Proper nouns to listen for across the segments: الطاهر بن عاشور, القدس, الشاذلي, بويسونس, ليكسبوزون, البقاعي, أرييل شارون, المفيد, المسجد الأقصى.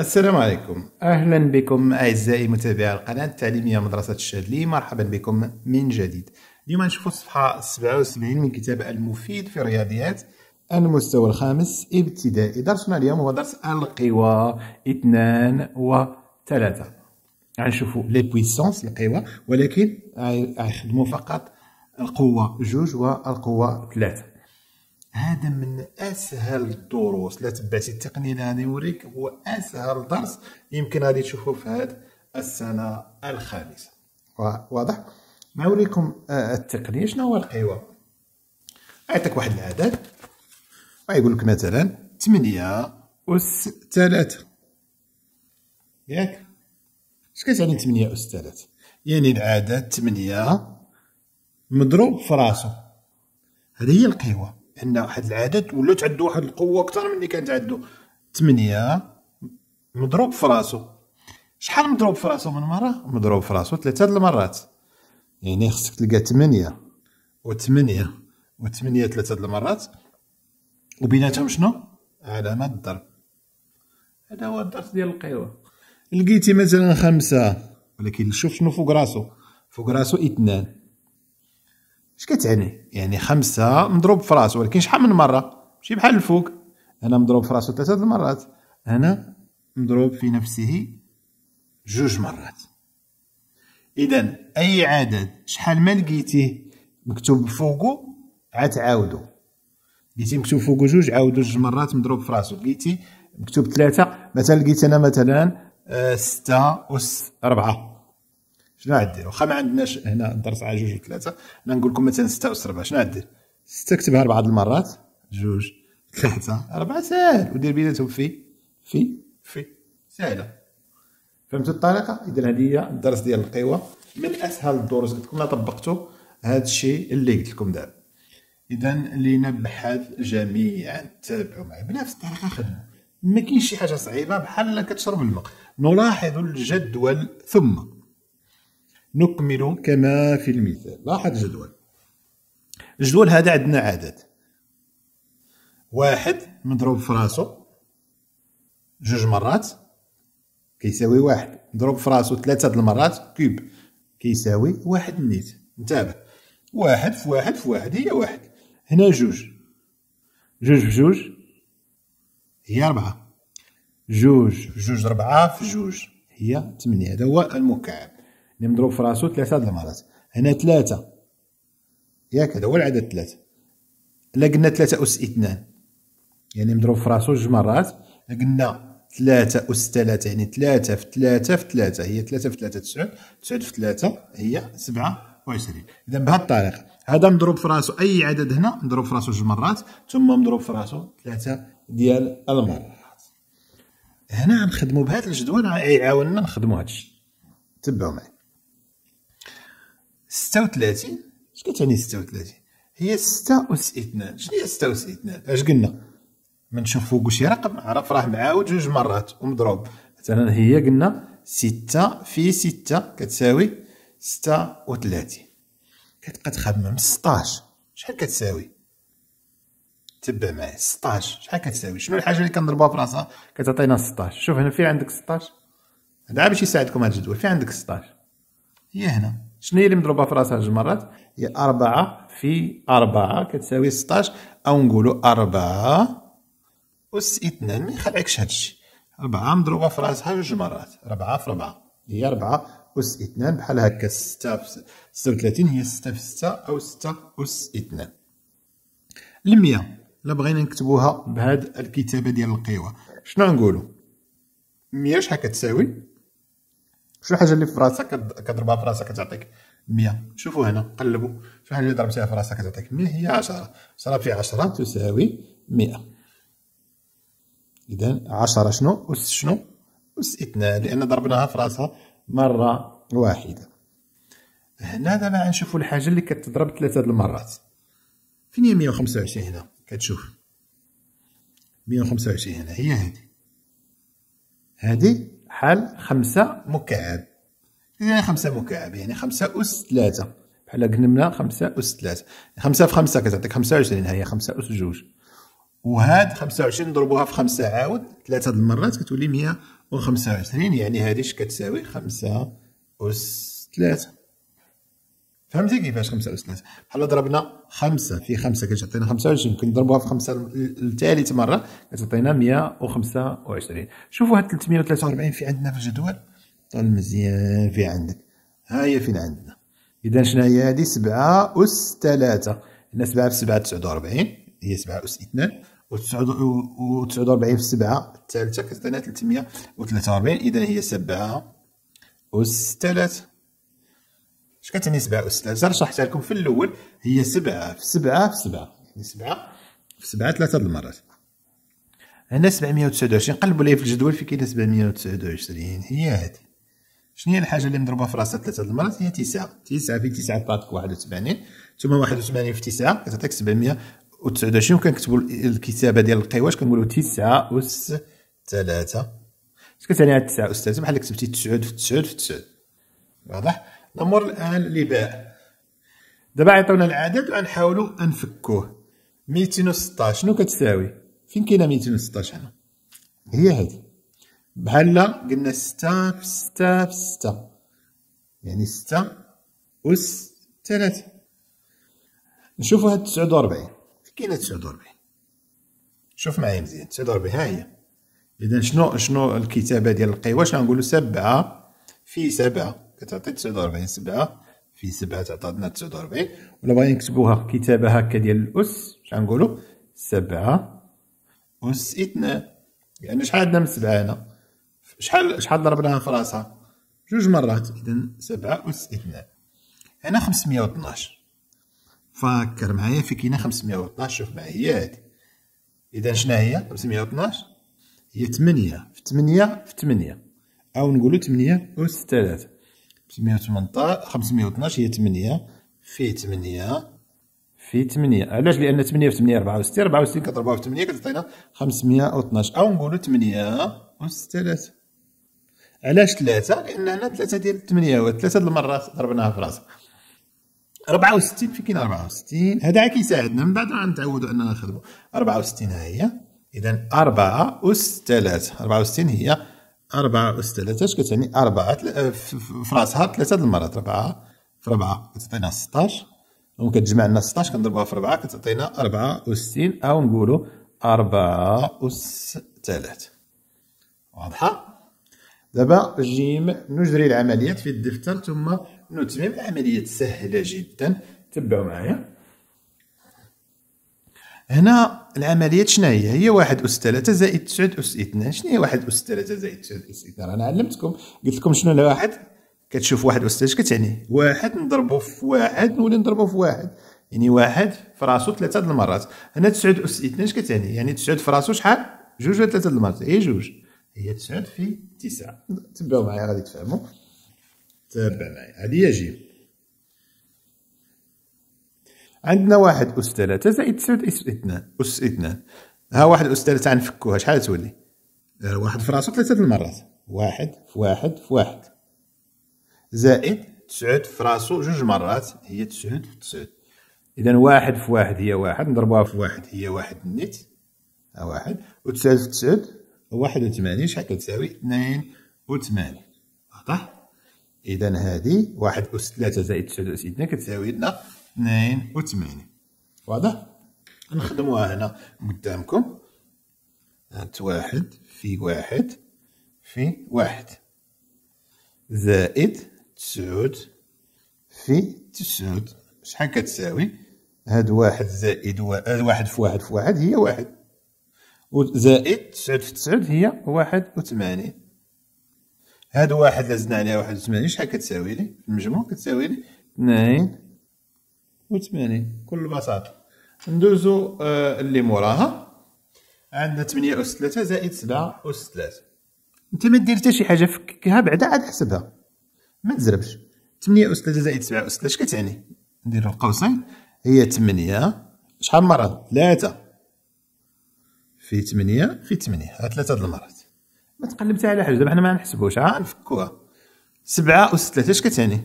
السلام عليكم، اهلا بكم اعزائي متابعي القناه التعليميه مدرسه الشاذلي. مرحبا بكم من جديد. اليوم نشوفوا الصفحه 77 من كتاب المفيد في الرياضيات المستوى الخامس ابتدائي. درسنا اليوم هو درس القوى 2 و 3. غنشوفوا لي بويسونس القوى، ولكن غنخدموا فقط القوه 2 والقوه 3. هذا من اسهل الدروس، لا تبعتي التقنيه اللي غادي نوريك هو اسهل درس يمكن غادي تشوفوه في هذه السنه الخامسه. واضح؟ نوريكم التقنيه. شنو هو القوى؟ يعطيك واحد العدد ويقول لك مثلا 8 أس 3، ياك؟ اش كتعني 8 أس 3؟ يعني العدد 8 مضروب في راسو، هذه هي القوى. عندنا واحد العدد ولات عنده واحد القوه اكثر من اللي كانت عنده. 8 مضروب في راسو، شحال مضروب في راسو من مره؟ مضروب في راسو 3 المرات، يعني خصك تلقى 8 و8 و8 3 المرات، وبيناتهم شنو؟ علامه الضرب. هذا هو الدرس ديال القوى. لقيتي مثلا 5، ولكن شوف شنو فوق راسو، فوق راسو 2. اش كتعني؟ يعني 5 مضروب في راسو، ولكن شحال من مره؟ ماشي بحال الفوق، هنا مضروب في راسو 3 المرات، هنا مضروب في نفسه 2 مرات. اذا اي عدد شحال ما لقيتيه مكتوب فوقو عتعاودو. لقيتي مكتوب فوقو 2 عاودو 2 مرات مضروب في راسو. لقيتي مكتوب 3 مثلا، لقيت انا مثلا 6 أس 4، شنو غنديرو؟ واخا ما عندناش هنا الدرس على 2 و 3، انا نقول لكم مثلا 6 أس 4. شنو غندير؟ 6 كتبها 4 المرات، 2 3 4، ساهل، ودير بيناتهم في ساهله. فهمتوا الطريقه؟ اذا هذه هي الدرس ديال القوى، من اسهل الدروس. كنتكم طبقتوا هذا الشيء اللي قلت لكم دابا. اذا لنبحث جميعا، تابعوا معي بنفس الطريقه. خدموا، ما كاينش شي حاجه صعيبه، بحال كتشرب الماء. نلاحظ الجدول ثم نكمل كما في المثال. لاحظ الجدول. الجدول هذا عندنا عدد 1 مضروب في راسو 2 مرات كيساوي 1، مضروب في راسو 3 المرات كوب كيساوي 1 نيت. انتبه، 1 في 1 في 1 هي 1، هنا 2 2 في 2 هي 4، 2 2 4 في 2 هي 8. هذا هو المكعب اللي مضروب في راسو 3 المرات. هنا 3، ياك؟ هذا هو العدد 3. الا قلنا 3 أس 2 يعني مضروب في راسو 2 مرات. الا قلنا 3 أس 3 يعني 3 في 3 في 3 هي 3 في 3 9، 9 في 3 هي 27. اذا بهذه الطريقه، هذا مضروب في راسو، اي عدد هنا مضروب في راسو 2 مرات، ثم مضروب في راسو 3 المرات. هنا غنخدموا بهذا الجدول، غيعاوننا نخدموا هذا الشيء. تبعوا معي. 36، اش كتعني 36؟ هي 6 أس 2. شنو هي 6 أس 2؟ اش قلنا؟ من نشوف فوقو شي رقم عرف راه معاود 2 مرات ومضروب. مثلا هي قلنا 6 في 6 كتساوي 36. كتبقى تخمم. 16 شحال كتساوي؟ تبع معايا. 16 شحال كتساوي؟ شنو الحاجه اللي كنضربها في راسها كتعطينا 16؟ شوف هنا فين عندك 16، هذا باش يساعدكم هذا الجدول. فين عندك 16؟ هي هنا. شنو هي اللي مضروبه في راسها 2 مرات؟ هي 4 في 4 كتساوي 16، او نقولوا 4 أس 2. ما يخلعكش هذا الشيء، 4 مضروبه في راسها 2 مرات، 4 في 4 هي 4 أس 2 بحال هكا. 36 هي 6 في 6 او 6 أس 2. 100 الا بغينا نكتبوها بهذا الكتابه ديال القوى، شنو نقولوا؟ 100 شحال كتساوي؟ شنو الحاجه اللي في راسك كضربها في راسك كتعطيك 100؟ شوفوا هنا، قلبوا، شحال اللي ضربتيها في راسك كتعطيك 100؟ هي 10. 10 في 10 تساوي 100. اذا 10 شنو؟ أس شنو؟ أس 2، لان ضربناها في راسها مره واحده. هنا دابا غنشوفوا الحاجه اللي كتضرب 3 المرات. فين هي 125 هنا؟ كتشوف 125 هنا، هي هذه بحال 5 مكعب. يعني 5 مكعب يعني 5 أس 3 بحال قلنا 5 أس 3. 5 في 5 كتعطيك 25، هي 5 أس 2. وهاد 25 نضربوها في 5 عاود 3 المرات كتولي 125. و25، يعني هذه اش كتساوي 5 أس 3. فهمتي كيفاش 5 أس 3؟ بحال ضربنا 5 في 5 كتعطينا 25، يمكن نضربوها في 5 لثالث مرة كتعطينا 125. شوفوا هاد 343 في عندنا في الجدول، طال مزيان في عندك، ها هي فين عندنا. إذا شنو هي هادي؟ 7 أس 3، هنا 7 في 7 49، هي 7 أس 2، و 49 في 7 الثالثة كتعطينا 343، إذا هي 7 أس 3. اش كتعني 7 أس 3؟ شرحتها لكم في الأول، هي 7 في 7 في 7، يعني 7 في 7 3 المرات. هنا 729، قلبوا لي في الجدول في كاينه 729، هي هذه. شنو هي الحاجة اللي مضروبة في راسها 3 المرات؟ هي 9 في 9 تعطيك 81، ثم 81 في 9 كتعطيك 729. وكنكتبوا الكتابة ديال القواش كنقولوا 9 أس 3. اش كتعني هاد 9 أس 3؟ بحال كتبتي 9 في 9 في 9. واضح؟ نمر الآن لباء. دابا عطيونا العدد وغنحاولوا نفكوه. 216 شنو كتساوي؟ فين كاينه 216 هنا؟ هي هذه. بحال قلنا 6 في 6 في 6، يعني 6 أس 3. نشوفوا هاد 49، فين كاينه 49؟ شوف معايا مزيان 49، ها هي. إذا شنو الكتابة ديال القواش؟ غنقولوا 7 في 7 كتعطي 49، 7 في 7 تعطينا 49. ولا بغينا نكتبوها كتابة هكا ديال الأس، اش غنقولو؟ 7 أس 2، يعني شحال عندنا من 7 هنا؟ شحال ضربناها في راسها؟ 2 مرات، إذا 7 أس 2. هنا 512، فكر معايا في كاينة 512، شوف معايا هي هادي. إذا شنا هي 512؟ هي 8 في 8 في 8، أو نقولو 8 أس 3. 512 هي 8 في 8 في 8. علاش؟ لأن 8 في 8 64، 64 كضربوها في 8 كتعطينا 512، أو نقولوا 8 أس 3. علاش 3؟ لأن هنا 3 ديال 8 هو 3 المرات ضربناها في راسها. 64 فين كاين 64؟ هذا عا كيساعدنا، من بعد غنتعودوا أننا نخدموا 64. ها هي، إذا 4 أس 3. 64 هي 4 أس 3، اش كتعني؟ 4 في راسها 3 المرات، 4 في 4 كتعطينا 16، وكتجمع لنا 16 كنضربوها في 4 كتعطينا 64، أو نقولوا 4 أس 3. واضحة؟ دابا جيم، نجري العمليات في الدفتر ثم نتمم. العمليات سهلة جدا، تبعوا معايا. هنا العمليات شنو هي؟ هي 1 أس 3 زائد 9 أس 2. شنو هي 1 أس 3 زائد 9 أس 2؟ أنا علمتكم، قلت لكم شنو الواحد؟ كتشوف 1 أس 3 كتعني 1 نضربو في 1 نولي نضربو في 1، يعني 1 في راسو 3 د المرات. هنا 9 أس 2 كتعني، يعني 9 في راسو شحال؟ 2 ولا 3 د المرات؟ هي 2، هي 9 في 9. تبعوا معايا غادي تفهموا. تابع معايا، هذه هي جيم. عندنا 1 أس 3 زائد 9 أس 2. ها 1 أس 3 غنفكوها، شحال تولي؟ 1 في راسو 3 المرات، 1 في 1 في 1 زائد 9 في راسو 2 مرات، هي 9 في 9. إذا 1 في 1 هي 1، نضربوها في 1 هي 1 نيت، ها 1، و 9 في 9 81، شحال كتساوي؟ 82. واضح؟ إذا هذه 1 أس 3 زائد 9 أس 2 كتساوي لنا 82. واضح؟ نخدموها هنا قدامكم، هات 1 في 1 في 1 زائد 9 في 9، شحال كتساوي؟ هاد 1 زائد 1 في 1 في 1 هي 1، وزائد 9 في 9 هي 81. هاد 1 لازدنا عليها 81، شحال كتساوي لي؟ المجموع كتساوي لي 82 بكل بساطة. ندوزو اللي موراها، عندنا 8 أس 3 زائد 7 أس 3. انت ما دير حتى شي حاجة، فكها بعدا عاد حسبها، ما تزربش. 8 أس 3 زائد 7 أس 3 اش كتعني؟ نديرو القوسين، هي 8 شحال مرة؟ 3 في 8 في 8، ها 3 د المرات. ما تقلب حتى على حاجة، دابا حنا ما غنحسبوش، ها نفكوها. 7 أس 3 اش كتعني؟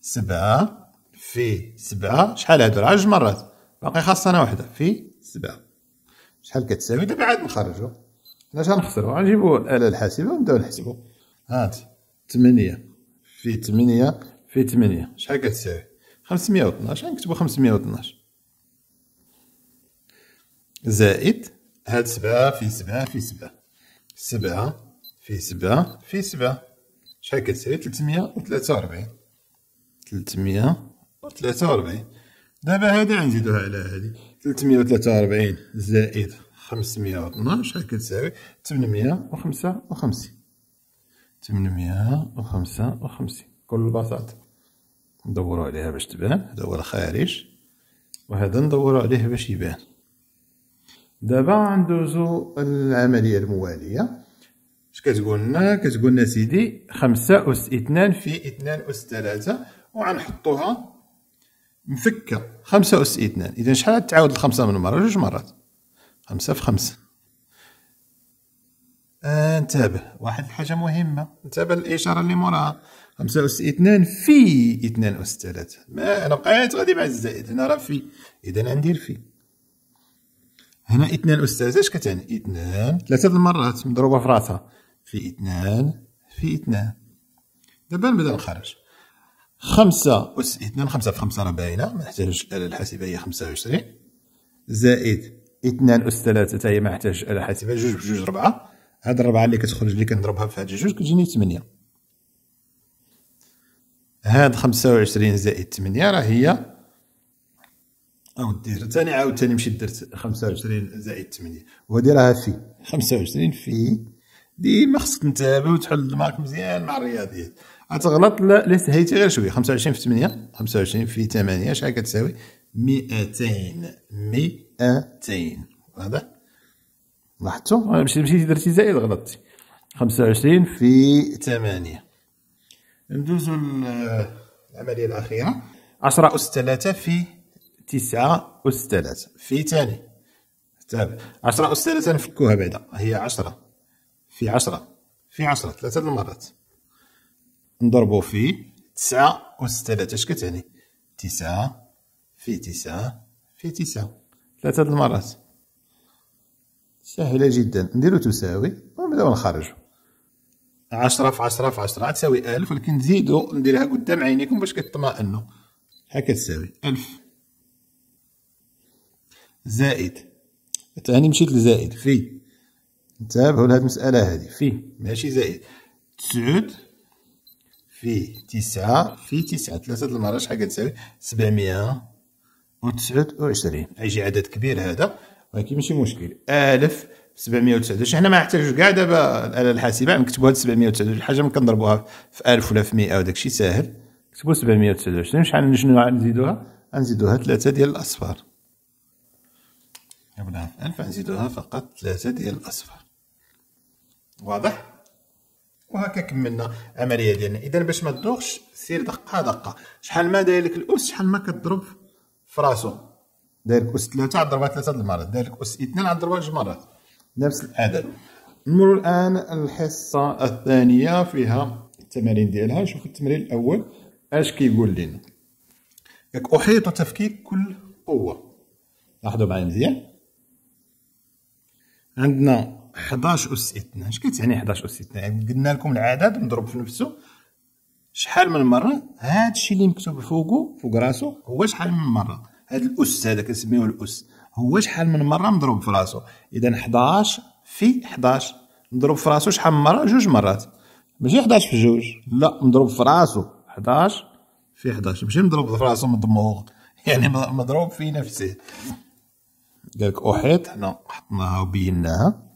7 في 7 شحال هادو؟ 2 مرات، باقي خاصنا 1 في 7، شحال كتساوي؟ دابا عاد نخرجو علاش غنخسروا؟ غنجيبوا الآلة الحاسبة ونبداو نحسبوا. هاتي 8 في 8 في 8 شحال كتساوي؟ 512. غنكتبوا 512 زائد هاد 7 في 7 في 7 7 في 7 في 7 شحال كتساوي؟ 343 343. دابا هادي غنزيدوها على هادي 343 زائد 512 شحال كتساوي؟ 855 855 بكل بساطة. ندورو عليها باش تبان، هذا هو الخارج وهذا ندورو عليه باش يبان. دابا ندوزو العملية الموالية. اش كتقولنا؟ كتقولنا سيدي 5 أس 2 في 2 أس 3 وغنحطوها مفكة 5 أس 2. إذا شحال غتعاود الخمسة من مرة؟ جوج مرات. 5 في 5. انتبه واحد الحاجة مهمة، انتبه الإشارة اللي موراها 5 أس 2 في 2 أس 3. ما أنا بقيت غادي مع الزائد، هنا راه في، إذا غندير في. هنا 2 أس 3 اش كتعني؟ 2 ثلاثة المرات مضروبة في راسها في 2 في 2. دابا نبدا نخرج 5 أس 2 5 في 5 راه باينة، ما نحتاجوش الآلة الحاسبة، هي 25 زائد 2 أس 3 حتى هي ما نحتاجش الآلة الحاسبة، جوج بجوج 4. هاد 4 اللي كتخرج اللي كنضربها في هاد جوج كتجيني 8. هاد 25 زائد 8 راه هي، او دير ثاني عاوتاني مشيت درت 25 زائد 8 وهادي راها في 25 في. ديما خصك تنتبه وتحل دماغك مزيان مع الرياضيات، غتغلط لا سهيتي غير شويه. 25 في 8 25 في 8 شحال كتساوي؟ 200 واضح؟ لاحظتوا مشيتي درتي زائد غلطتي. 25 في 8. ندوزو العمليه الاخيره 10 أس 3 في 9 أس 3 في ثاني. تابع 10 أس 3 نفكوها بعدا، هي 10 في 10 في 10 ثلاثة المرات نضربو في 9 أس 3 اش كتعني؟ 9 في 9 في 9 ثلاثة المرات. سهلة جدا، نديرو تساوي ونبداو نخرجو. 10 في 10 في 10 تساوي 1000، ولكن نزيدو نديرها قدام عينيكم باش كتطمئنوا. هاكا تساوي 1000 زائد، تاني مشيت لزائد في، نتابعوا لهاد المسألة هادي في ماشي زائد 9 في 9 في 9 ثلاثة المرات شحال كتساوي؟ 729. غيجي عدد كبير هذا ولكن ماشي مشكل. 1729 حنا ما نحتاجوش كاع دابا الآلة الحاسبة، نكتبوا هاد 729 الحاجة ما كنضربوها في 1000 ولا في 100 وداكشي ساهل. نكتبوا 729 شحال شنو نزيدوها؟ غنزيدوها 3 ديال الأصفار. نبداو في 1000 غنزيدوها فقط 3 ديال الأصفار. واضح؟ وهكا كملنا العملية ديالنا. إذا باش ما تدوخش سير دقة دقة، شحال ما داير لك الأس شحال ما كتضرب في راسو. داير لك أس 3 غضربها 3 المرات، داير لك أس 2 غضربها 2 مرات، نفس العدد. نمر الآن الحصة الثانية فيها التمارين ديالها. نشوف التمرين الأول أش كيقول لنا. أحيط تفكيك كل قوة. لاحظوا معايا مزيان، عندنا 11 أس 2. اش كتعني 11 أس 2؟ يعني قلنا لكم العدد مضروب في نفسه شحال من مرة، هاد الشيء اللي مكتوب فوقو فوق راسو هو شحال من مرة، هاد الأس هذا كنسميوه الأس هو شحال من مرة مضروب في راسو. إذا 11 في 11 مضروب في راسو شحال من مرة؟ جوج مرات. ماشي 11 في جوج، لا مضروب في راسو 11 في 11، ماشي مضروب في راسو مضموغ، يعني مضروب في نفسه. قالك أحيط، حنا حطناها وبيناها.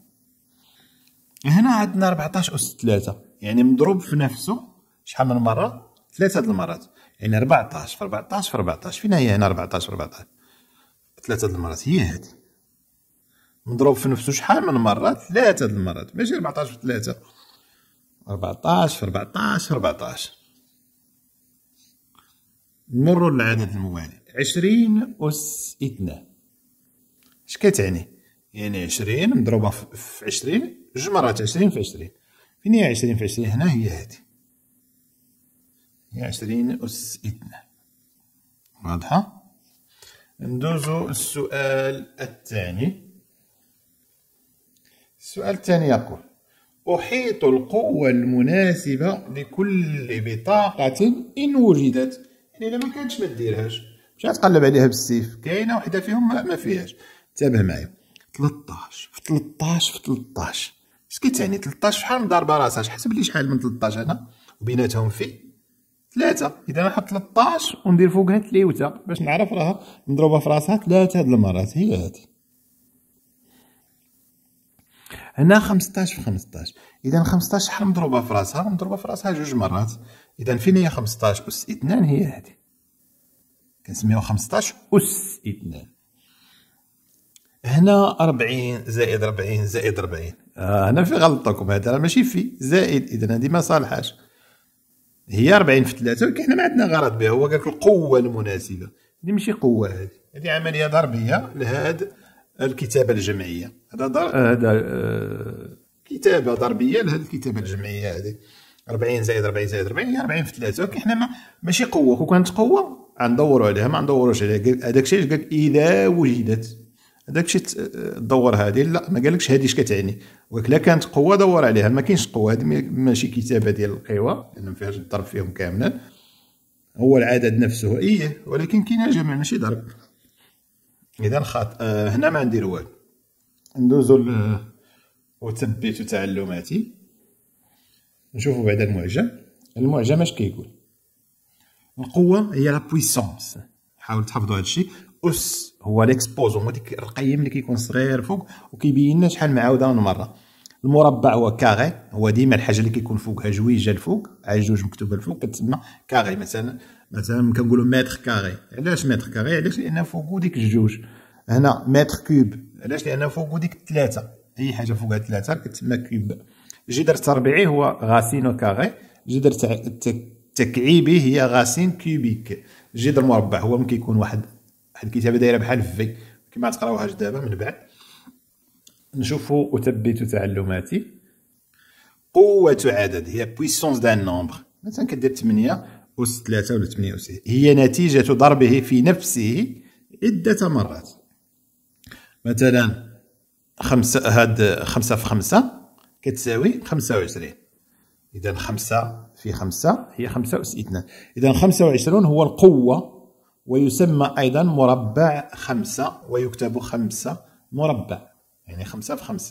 هنا عندنا 14 أس 3 يعني مضروب في نفسه شحال من مرة؟ ثلاثة المرات، يعني 14 في 14 في 14. فين هي هنا 14 في 14؟ ثلاثة المرات هي هذه، مضروب في نفسه شحال من مرة؟ ثلاثة المرات، ماشي 14 في 3 14 في 14 في 14. نمروا للعدد الموالي 20 أس 2. اش كتعني؟ يعني 20 مضروبه في 20 جوج مرات، 20 في 20. فين هي 20 في 20؟ هنا هي هذه، هي 20 أس 2. واضحه؟ ندوزو السؤال الثاني. السؤال الثاني يقول: أحيط القوة المناسبة لكل بطاقة إن وجدت. يعني إلا ما كانتش ما ديرهاش، مشات تقلب عليها بالسيف، كاينة وحدة فيهم ما فيهاش. انتبه معايا، 13 في 13 في 13، اش كتعني 13؟ شحال ضاربة راسها؟ حسب لي شحال من 13 هنا وبيناتهم في 3. إذا نحط 13 وندير فوقها 3 باش نعرف راها مضروبة في راسها 3 هاد المرات، هي هادي. هنا 15 في 15، إذا 15 شحال مضروبة في راسها؟ مضروبة في راسها 2 مرات، إذا فين هي 15 أس 2؟ هي هادي، كنسميوها 15 أس 2. هنا 40 زائد 40 زائد 40، هنا في غلطكم، هذا راه ماشي في زائد، إذا هادي ما صالحاش، هي 40 في 3 ولكن حنا ما عندنا غرض بها، هو قالك القوة المناسبة، هادي ماشي قوة، هادي عملية ضربية لهاد الكتابة الجمعية، هذا كتابة ضربية لهاد الكتابة الجمعية هذه، 40 زائد 40 زائد 40 هي 40 في 3، ولكن حنا ماشي قوة، كون كانت قوة غندورو عليها، ما غندوروش عليها، هذاك الشيء قالك إذا وجدت، هذاك الشيء دور هذه، لا ما قالكش هذه اش كتعني، ولكن لا كانت قوة دور عليها، ما كاينش قوة، هذه ماشي كتابة ديال القوى، لأن ما فيهاش الضرب فيهم كاملا، هو العدد نفسه إيه، ولكن كاين جمع ماشي ضرب. إذا هنا ما ندير والو، ندوزو وثبت تعلماتي، نشوفو بعدا المعجم. المعجم اش كيقول؟ القوة هي لا بويسونس، حاول تحفظو هادشي، أس هو ليكسبوزون، هاديك القيم اللي كيكون صغير فوق وكيبين لنا شحال معاودة من مرة، المربع هو كاغي، هو ديما الحاجة اللي كيكون فوقها جويجة لفوق، على جوج مكتوبة لفوق كتسمى كاغي، مثلا كنقولو متر كاغي، علاش متر كاغي؟ علاش؟ لأن فوقو ديك الجوج، هنا متر كوب، علاش؟ لأن فوقو ديك الثلاثة، أي حاجة فوقها ثلاثة كتسمى كوب، الجذر التربيعي هو غاسين كاغي، الجذر التكعيبي هي غاسين كوبيك، الجذر المربع هو ملي كيكون واحد الكتابة دايرة بحال في كيما غتقراوهاش دابا من بعد. نشوفو أثبت تعلماتي، قوة عدد هي بويسونس دان نومبر، مثلا كدير 8 أس 3 ولا 8 أس، هي نتيجة ضربه في نفسه عدة مرات، مثلا خمسة في 5 كتساوي 25، إذا 5 في 5 هي 5 أس 2، إذا 25 هو القوة، ويسمى أيضا مربع 5 ويكتب 5 مربع، يعني 5 في 5،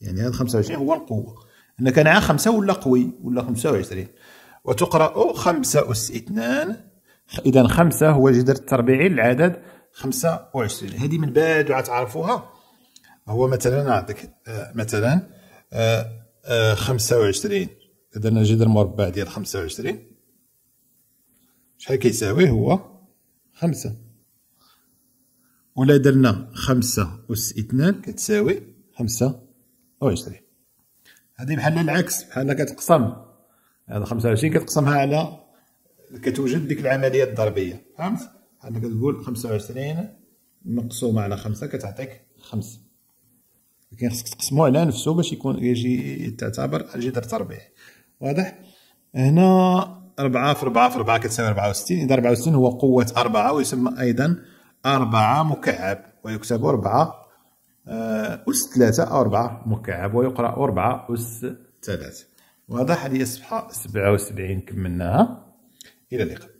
يعني هذا 25 هو القوة، أنا كان عا 5 ولا قوي ولا 25، وتقرأ 5 أس 2، إذا 5 هو جذر التربيعي للعدد 25، هذه من بعد عتعرفوها، هو مثلا نعطيك مثلا 25، درنا جذر مربع ديال 25 شحال كيساوي؟ هو 5، ولا درنا 5 أس 2 كتساوي 25، هذه بحال العكس، بحال كتقسم هذا 25 كتقسمها على كتوجد ديك العملية الضربية، فهمت؟ بحال كتقول 25 مقسومة على 5 كتعطيك 5، لكن خصك تقسمو على نفسه باش يكون يجي تعتبر جذر تربيعي، واضح؟ هنا 4 في 4 في 4 كتساوي 64، إذا 64 هو قوة 4 ويسمى أيضا 4 مكعب ويكتب 4 أس 3 أو 4 مكعب ويقرأ 4 أس 3، واضح؟ هذه صفحة 77 كملناها، إلى اللقاء.